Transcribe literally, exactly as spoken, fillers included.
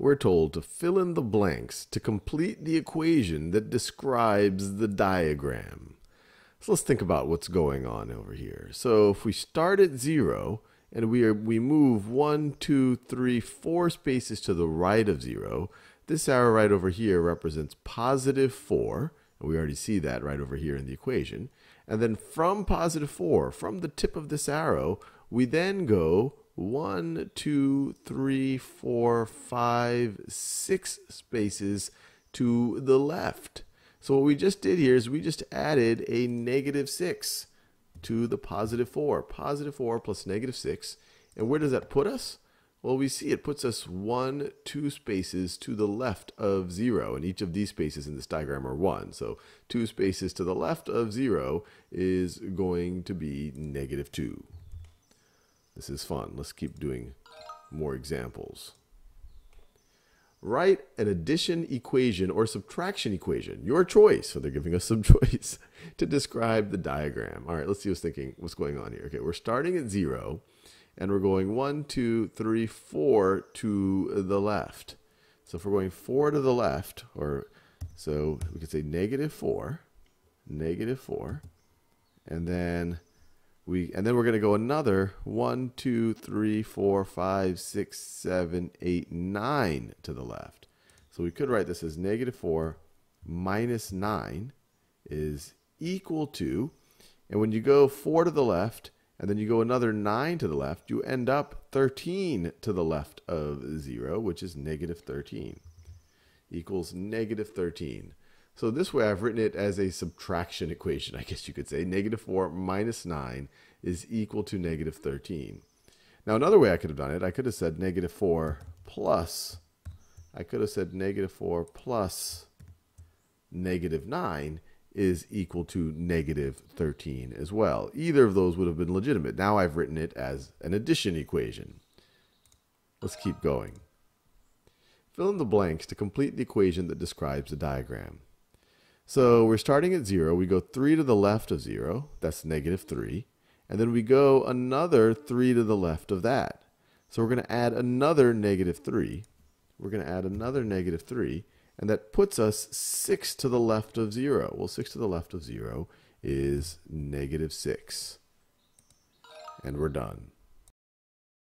we're told to fill in the blanks to complete the equation that describes the diagram. So let's think about what's going on over here. So if we start at zero and we, are, we move one, two, three, four spaces to the right of zero, this arrow right over here represents positive four, and we already see that right over here in the equation. And then from positive four, from the tip of this arrow, we then go one, two, three, four, five, six spaces to the left. So what we just did here is we just added a negative six to the positive four. Positive four plus negative six. And where does that put us? Well, we see it puts us one, two spaces to the left of zero. And each of these spaces in this diagram are one. So two spaces to the left of zero is going to be negative two. This is fun. Let's keep doing more examples. Write an addition equation or subtraction equation, your choice. So they're giving us some choice to describe the diagram. All right, let's see what's thinking, what's going on here. Okay, we're starting at zero, and we're going one, two, three, four to the left. So if we're going four to the left, or so we could say negative four, negative four, and then we and then we're going to go another one, two, three, four, five, six, seven, eight, nine to the left. So we could write this as negative four minus nine is equal to, and when you go four to the left and then you go another nine to the left, you end up thirteen to the left of zero, which is negative thirteen, equals negative thirteen. So this way I've written it as a subtraction equation, I guess you could say. Negative four minus nine is equal to negative thirteen. Now another way I could have done it, I could have said negative four plus, I could have said negative four plus negative nine is equal to negative thirteen as well. Either of those would have been legitimate. Now I've written it as an addition equation. Let's keep going. Fill in the blanks to complete the equation that describes the diagram. So we're starting at zero, we go three to the left of zero, that's negative three, and then we go another three to the left of that. So we're going to add another negative three, we're going to add another negative three, and that puts us six to the left of zero. Well, six to the left of zero is negative six. And we're done.